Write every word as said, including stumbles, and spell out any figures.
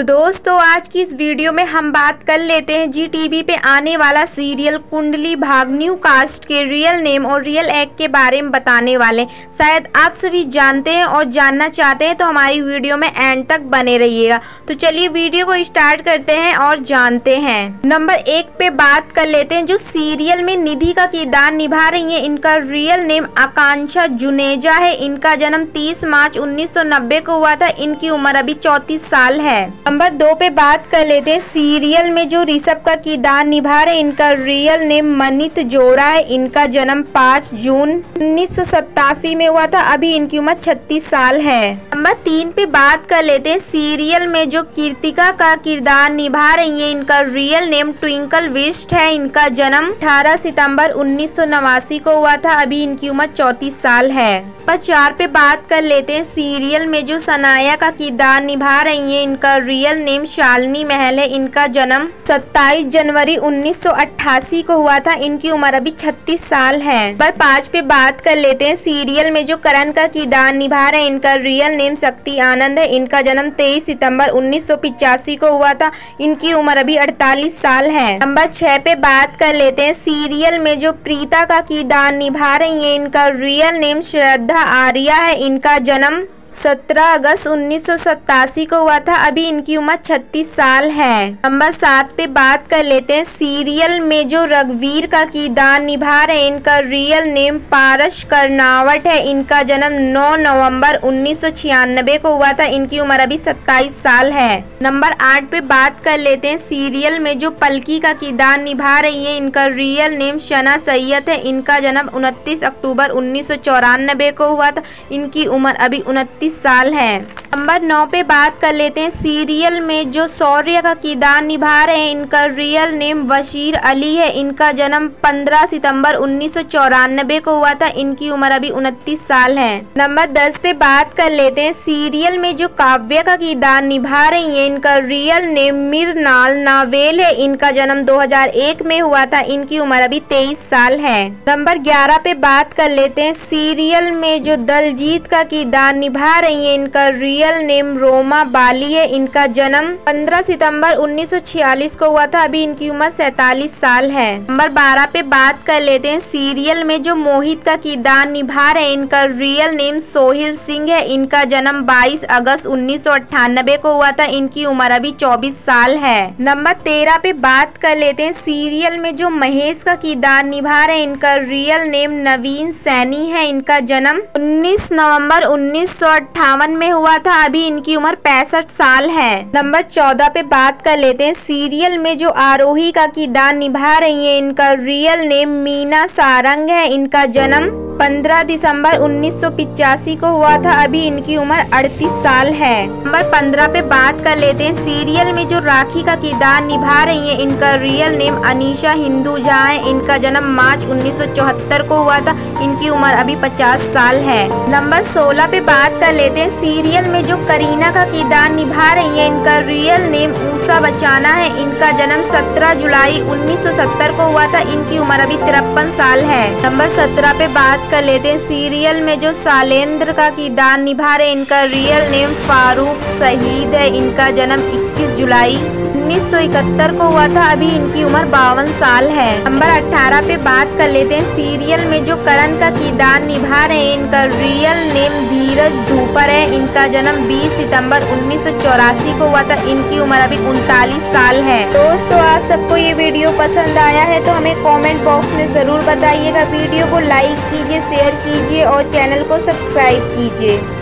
तो दोस्तों आज की इस वीडियो में हम बात कर लेते हैं जी टीवी पे आने वाला serial Kundali Bhagya new cast के रियल नेम और रियल एक्ट के बारे में बताने वाले। शायद आप सभी जानते हैं और जानना चाहते हैं तो हमारी वीडियो में एंड तक बने रहिएगा। तो चलिए वीडियो को स्टार्ट करते हैं और जानते हैं। नंबर एक पे बात कर लेते हैं, जो सीरियल में निधि का किरदार निभा रही है, इनका रियल नेम आकांक्षा जुनेजा है। इनका जन्म तीस मार्च उन्नीस सौ नब्बे को हुआ था। इनकी उम्र अभी चौंतीस साल है। नंबर दो पे बात कर लेते हैं, सीरियल में जो ऋषभ का किरदार निभा रहे, इनका रियल नेम मनित जोरा है। इनका जन्म पाँच जून उन्नीस सौ सतासी में हुआ था। अभी इनकी उम्र छत्तीस साल है। नंबर तीन पे बात कर लेते हैं, सीरियल में जो कीर्तिका का किरदार निभा रही है, इनका रियल नेम ट्विंकल विस्ट है। इनका जन्म अठारह सितम्बर उन्नीस सौ नवासी को हुआ था। अभी इनकी उम्र चौंतीस साल है। नंबर चार पे बात कर लेते हैं, सीरियल में जो सनाया का किरदार निभा रही है, इनका रियल नेम शालिनी महल है। इनका जन्म सत्ताईस जनवरी उन्नीस सौ अट्ठासी को हुआ था। इनकी उम्र अभी छत्तीस साल है। नंबर पाँच पे बात कर लेते हैं, सीरियल में जो करण का किरदार निभा रहे, इनका रियल नेम शक्ति आनंद है। इनका जन्म तेईस सितंबर उन्नीस सौ पचासी को हुआ था। इनकी उम्र अभी अड़तालीस साल है। नंबर छह पे बात कर लेते हैं, सीरियल में जो प्रीता का किरदार निभा रही है, इनका रियल नेम श्रद्धा आर्या है। इनका जन्म सत्रह अगस्त उन्नीस सौ सतासी को हुआ था। अभी इनकी उम्र छत्तीस साल है। नंबर सात पे बात कर लेते हैं, सीरियल में जो रघुवीर का किरदार निभा रहे, इनका रियल नेम पारस करनावट है। इनका जन्म नौ नवंबर उन्नीस सौ छियानवे को हुआ था। इनकी उम्र अभी सत्ताईस साल है। नंबर आठ पे बात कर लेते हैं, सीरियल में जो पलकी का किरदार निभा रही है, इनका रियल नेम शना सैयद है। इनका जन्म उनतीस अक्टूबर उन्नीस सौ चौरानवे को हुआ था। इनकी उम्र अभी उनतीस साल है। नंबर नौ पे बात कर लेते हैं, सीरियल में जो शौर्य का किरदार निभा रहे हैं, इनका रियल नेम बशीर अली है। इनका जन्म पंद्रह सितंबर उन्नीस सौ चौरानवे को हुआ था। इनकी उम्र अभी उनतीस साल है। नंबर दस पे बात कर लेते हैं, सीरियल में जो काव्य का किरदार निभा रही है, इनका रियल नेम मिर्नाल नावेल है। इनका जन्म दो हज़ार एक में हुआ था। इनकी उम्र अभी तेईस साल है। नंबर ग्यारह पे बात कर लेते हैं, सीरियल में जो दलजीत का किरदार निभा रही है, इनका रियल नेम रोमा बाली है। इनका जन्म पंद्रह सितंबर उन्नीस सौ छियालीस को हुआ था। अभी इनकी उम्र सैंतालीस साल है। नंबर बारह पे बात कर लेते हैं, सीरियल में जो मोहित का किरदार निभा रहे, इनका रियल नेम सोहिल सिंह है। इनका जन्म बाईस अगस्त उन्नीस सौ अट्ठानवे को हुआ था। इनकी उम्र अभी चौबीस साल है। नंबर तेरह पे बात कर लेते हैं, सीरियल में जो महेश का किरदार निभा रहे, इनका रियल नेम नवीन सैनी है। इनका जन्म उन्नीस नवंबर उन्नीस सौ अट्ठावन में हुआ था। अभी इनकी उम्र पैंसठ साल है। नंबर चौदह पे बात कर लेते हैं, सीरियल में जो आरोही का किरदार निभा रही है, इनका रियल नेम मीरा सारंग है। इनका जन्म पंद्रह दिसंबर उन्नीस सौ पचासी को हुआ था। अभी इनकी उम्र अड़तीस साल है। नंबर पंद्रह पे बात कर लेते हैं, सीरियल में जो राखी का किरदार निभा रही है, इनका रियल नेम अनीशा हिंदूजा है। इनका जन्म मार्च उन्नीस सौ चौहत्तर को हुआ था। इनकी उम्र अभी पचास साल है। नंबर सोलह पे बात कर लेते हैं, सीरियल में जो करीना का किरदार निभा रही है, इनका रियल नेम उषा बचाना है। इनका जन्म सत्रह जुलाई उन्नीस सौ सत्तर को हुआ था। इनकी उम्र अभी तिरपन साल है। नंबर सत्रह पे बात कर लेते हैं, सीरियल में जो सालेंद्र का किरदार निभा रहे, इनका रियल नेम फारूक शाहिद है। इनका जन्म इक्कीस जुलाई उन्नीस सौ इकहत्तर को हुआ था। अभी इनकी उम्र बावन साल है। नंबर अठारह पे बात कर लेते हैं, सीरियल में जो करण का किरदार निभा रहे हैं, इनका रियल नेम धीरज धूपर है। इनका जन्म बीस सितंबर उन्नीस सौ चौरासी को हुआ था। इनकी उम्र अभी उनतालीस साल है। दोस्तों आप सबको ये वीडियो पसंद आया है तो हमें कमेंट बॉक्स में ज़रूर बताइएगा। वीडियो को लाइक कीजिए, शेयर कीजिए और चैनल को सब्सक्राइब कीजिए।